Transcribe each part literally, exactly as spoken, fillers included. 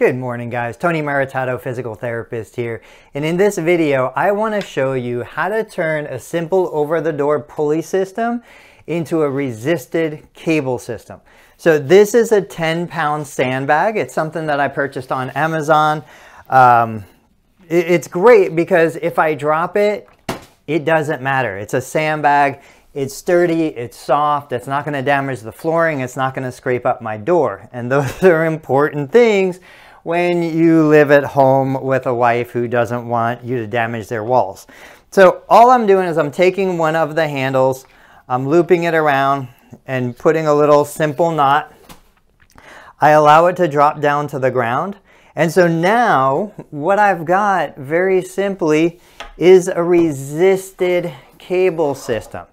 Good morning guys, Tony Maritato, physical therapist here. And in this video, I wanna show you how to turn a simple over-the-door pulley system into a resisted cable system. So this is a ten pound sandbag. It's something that I purchased on Amazon. Um, it, it's great because if I drop it, it doesn't matter. It's a sandbag, it's sturdy, it's soft, it's not gonna damage the flooring, it's not gonna scrape up my door. And those are important things when you live at home with a wife who doesn't want you to damage their walls. So all I'm doing is I'm taking one of the handles, I'm looping it around and putting a little simple knot. I allow it to drop down to the ground. And so now what I've got very simply is a resisted cable system.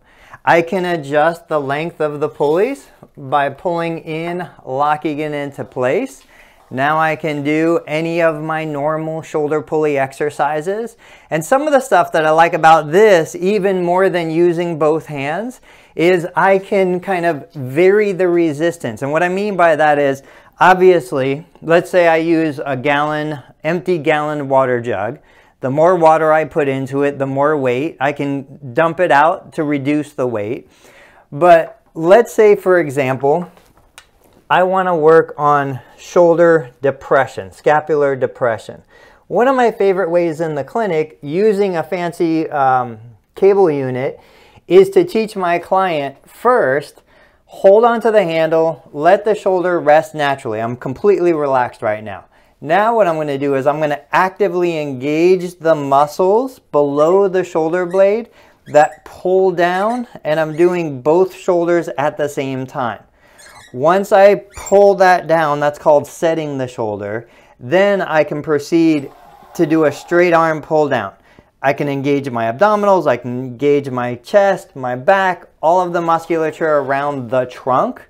I can adjust the length of the pulleys by pulling in, locking it into place. Now I can do any of my normal shoulder pulley exercises. And some of the stuff that I like about this, even more than using both hands, is I can kind of vary the resistance. And what I mean by that is, obviously, let's say I use a gallon, empty gallon water jug. The more water I put into it, the more weight. I can dump it out to reduce the weight. But let's say, for example, I want to work on shoulder depression, scapular depression. One of my favorite ways in the clinic, using a fancy um, cable unit, is to teach my client first, hold onto the handle, let the shoulder rest naturally. I'm completely relaxed right now. Now what I'm going to do is I'm going to actively engage the muscles below the shoulder blade that pull down, and I'm doing both shoulders at the same time. Once I pull that down, that's called setting the shoulder, then I can proceed to do a straight arm pull down. I can engage my abdominals, I can engage my chest, my back, all of the musculature around the trunk.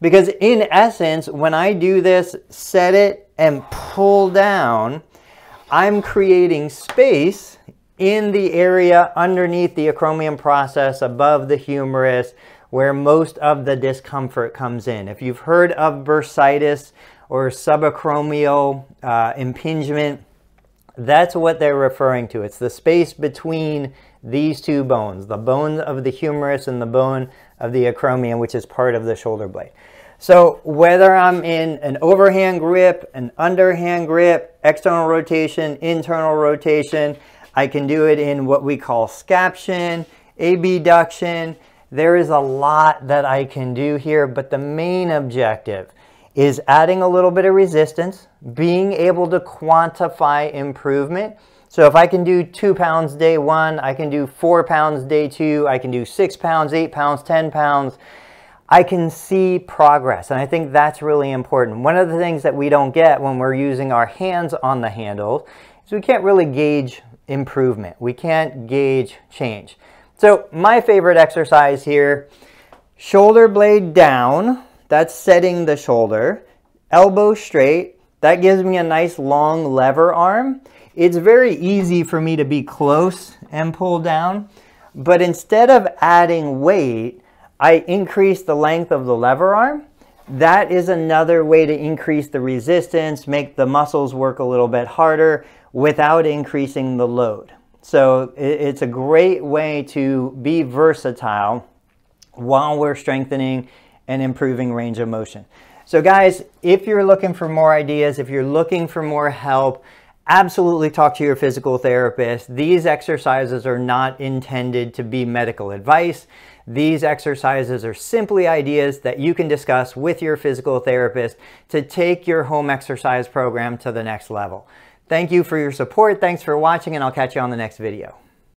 Because in essence, when I do this, set it and pull down, I'm creating space in the area underneath the acromion process, above the humerus, where most of the discomfort comes in. If you've heard of bursitis or subacromial uh, impingement, that's what they're referring to. It's the space between these two bones, the bone of the humerus and the bone of the acromion, which is part of the shoulder blade. So whether I'm in an overhand grip, an underhand grip, external rotation, internal rotation, I can do it in what we call scaption, abduction. There is a lot that I can do here, but the main objective is adding a little bit of resistance, being able to quantify improvement. So if I can do two pounds day one, I can do four pounds day two, I can do six pounds, eight pounds, ten pounds, I can see progress. And I think that's really important. One of the things that we don't get when we're using our hands on the handle is we can't really gauge improvement. We can't gauge change. So my favorite exercise here, shoulder blade down, that's setting the shoulder, elbow straight, that gives me a nice long lever arm. It's very easy for me to be close and pull down, but instead of adding weight, I increase the length of the lever arm. That is another way to increase the resistance, make the muscles work a little bit harder without increasing the load. So it's a great way to be versatile while we're strengthening and improving range of motion. So guys, if you're looking for more ideas, if you're looking for more help, absolutely talk to your physical therapist. These exercises are not intended to be medical advice. These exercises are simply ideas that you can discuss with your physical therapist to take your home exercise program to the next level. Thank you for your support. Thanks for watching, and I'll catch you on the next video.